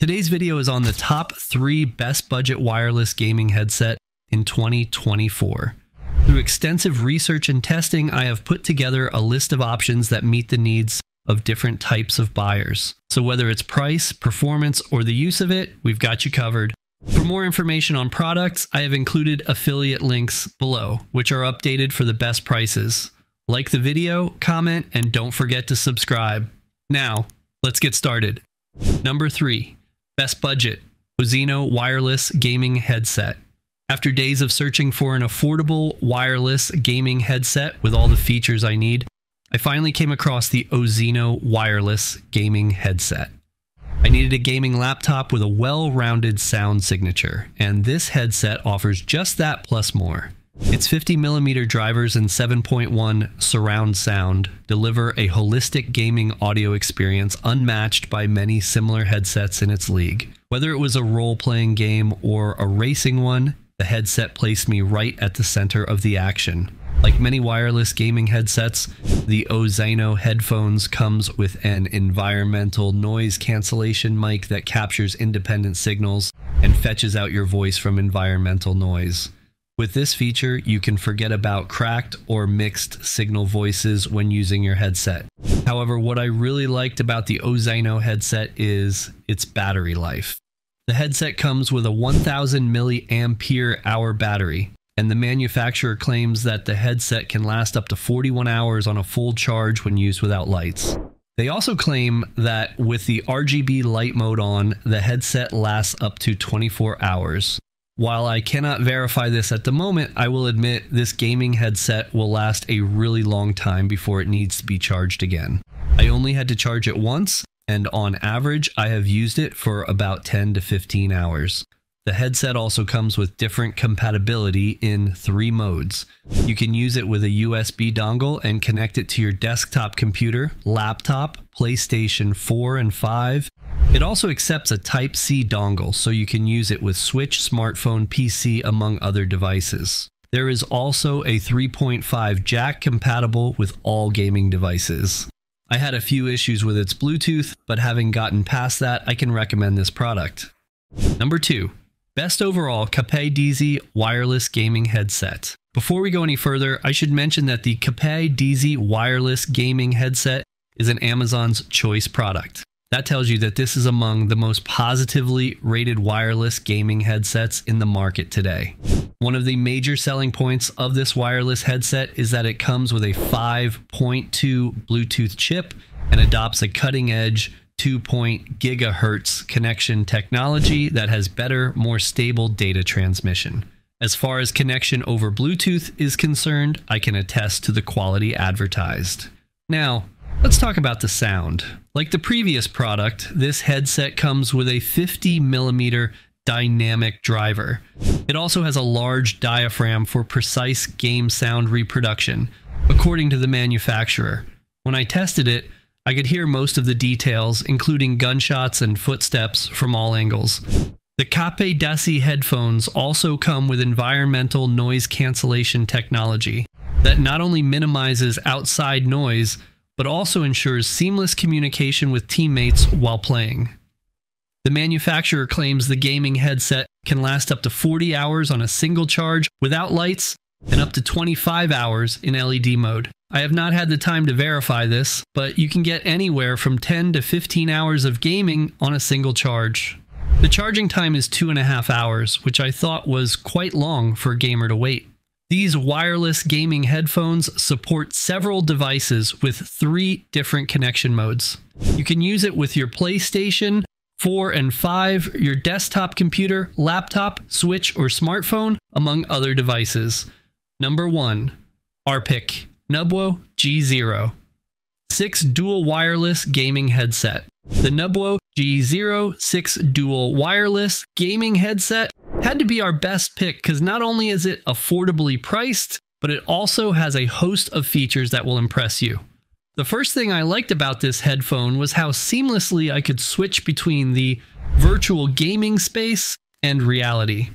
Today's video is on the top 3 best budget wireless gaming headset in 2024. Through extensive research and testing, I have put together a list of options that meet the needs of different types of buyers. So whether it's price, performance, or the use of it, we've got you covered. For more information on products, I have included affiliate links below, which are updated for the best prices. Like the video, comment, and don't forget to subscribe. Now, let's get started. Number 3. Best budget, Ozeino wireless gaming headset. After days of searching for an affordable wireless gaming headset with all the features I need, I finally came across the Ozeino wireless gaming headset. I needed a gaming laptop with a well-rounded sound signature, and this headset offers just that plus more. Its 50mm drivers and 7.1 surround sound deliver a holistic gaming audio experience unmatched by many similar headsets in its league. Whether it was a role-playing game or a racing one, the headset placed me right at the center of the action. Like many wireless gaming headsets, the Ozeino headphones comes with an environmental noise cancellation mic that captures independent signals and fetches out your voice from environmental noise. With this feature, you can forget about cracked or mixed signal voices when using your headset. However, what I really liked about the Ozeino headset is its battery life. The headset comes with a 1000 milliampere hour battery, and the manufacturer claims that the headset can last up to 41 hours on a full charge when used without lights. They also claim that with the RGB light mode on, the headset lasts up to 24 hours. While I cannot verify this at the moment, I will admit this gaming headset will last a really long time before it needs to be charged again. I only had to charge it once, and on average, I have used it for about 10 to 15 hours. The headset also comes with different compatibility in 3 modes. You can use it with a USB dongle and connect it to your desktop computer, laptop, PlayStation 4 and 5, It also accepts a Type-C dongle, so you can use it with Switch, smartphone, PC, among other devices. There is also a 3.5 jack compatible with all gaming devices. I had a few issues with its Bluetooth, but having gotten past that, I can recommend this product. Number 2. Best overall Kapeydesi wireless gaming headset. Before we go any further, I should mention that the Kapeydesi wireless gaming headset is an Amazon's Choice product. That tells you that this is among the most positively rated wireless gaming headsets in the market today. One of the major selling points of this wireless headset is that it comes with a 5.2 Bluetooth chip and adopts a cutting-edge 2.0 GHz connection technology that has better, more stable data transmission. As far as connection over Bluetooth is concerned, I can attest to the quality advertised. Now, let's talk about the sound. Like the previous product, this headset comes with a 50mm dynamic driver. It also has a large diaphragm for precise game sound reproduction, according to the manufacturer. When I tested it, I could hear most of the details, including gunshots and footsteps from all angles. The Kapeydesi headphones also come with environmental noise cancellation technology that not only minimizes outside noise, but also ensures seamless communication with teammates while playing. The manufacturer claims the gaming headset can last up to 40 hours on a single charge without lights and up to 25 hours in LED mode. I have not had the time to verify this, but you can get anywhere from 10 to 15 hours of gaming on a single charge. The charging time is 2.5 hours, which I thought was quite long for a gamer to wait. These wireless gaming headphones support several devices with 3 different connection modes. You can use it with your PlayStation 4 and 5, your desktop computer, laptop, Switch, or smartphone, among other devices. Number 1. Our pick, Nubwo G-Zero 6 dual wireless gaming headset. The Nubwo G-Zero 6 dual wireless gaming headset had to be our best pick because not only is it affordably priced, but it also has a host of features that will impress you. The first thing I liked about this headphone was how seamlessly I could switch between the virtual gaming space and reality.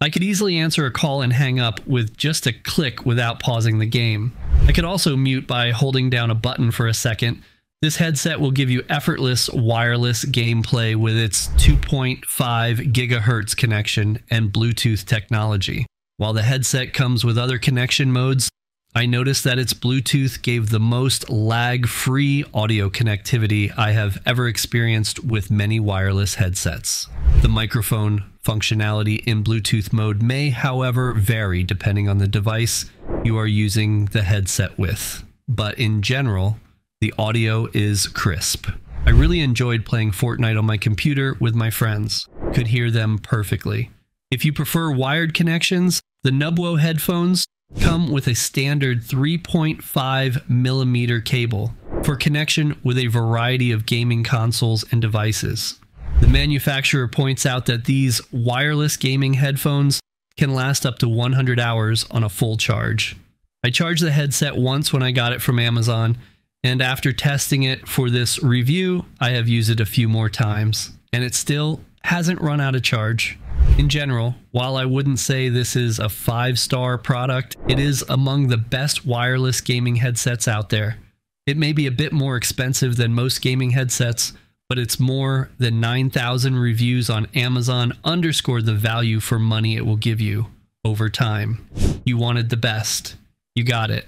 I could easily answer a call and hang up with just a click without pausing the game. I could also mute by holding down a button for a second, This headset will give you effortless wireless gameplay with its 2.5 gigahertz connection and Bluetooth technology. While the headset comes with other connection modes, I noticed that its Bluetooth gave the most lag-free audio connectivity I have ever experienced with many wireless headsets. The microphone functionality in Bluetooth mode may, however, vary depending on the device you are using the headset with, but in general, the audio is crisp. I really enjoyed playing Fortnite on my computer with my friends. Could hear them perfectly. If you prefer wired connections, the Nubwo headphones come with a standard 3.5mm cable for connection with a variety of gaming consoles and devices. The manufacturer points out that these wireless gaming headphones can last up to 100 hours on a full charge. I charged the headset once when I got it from Amazon, and after testing it for this review, I have used it a few more times, and it still hasn't run out of charge. In general, while I wouldn't say this is a 5-star product, it is among the best wireless gaming headsets out there. It may be a bit more expensive than most gaming headsets, but it's more than 9,000 reviews on Amazon underscore the value for money it will give you over time. You wanted the best. You got it.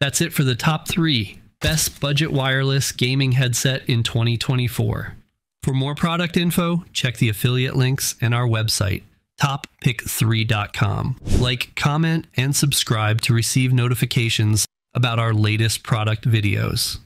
That's it for the top 3. Best budget wireless gaming headset in 2024. For more product info, check the affiliate links and our website, toppick3.com. Like, comment, and subscribe to receive notifications about our latest product videos.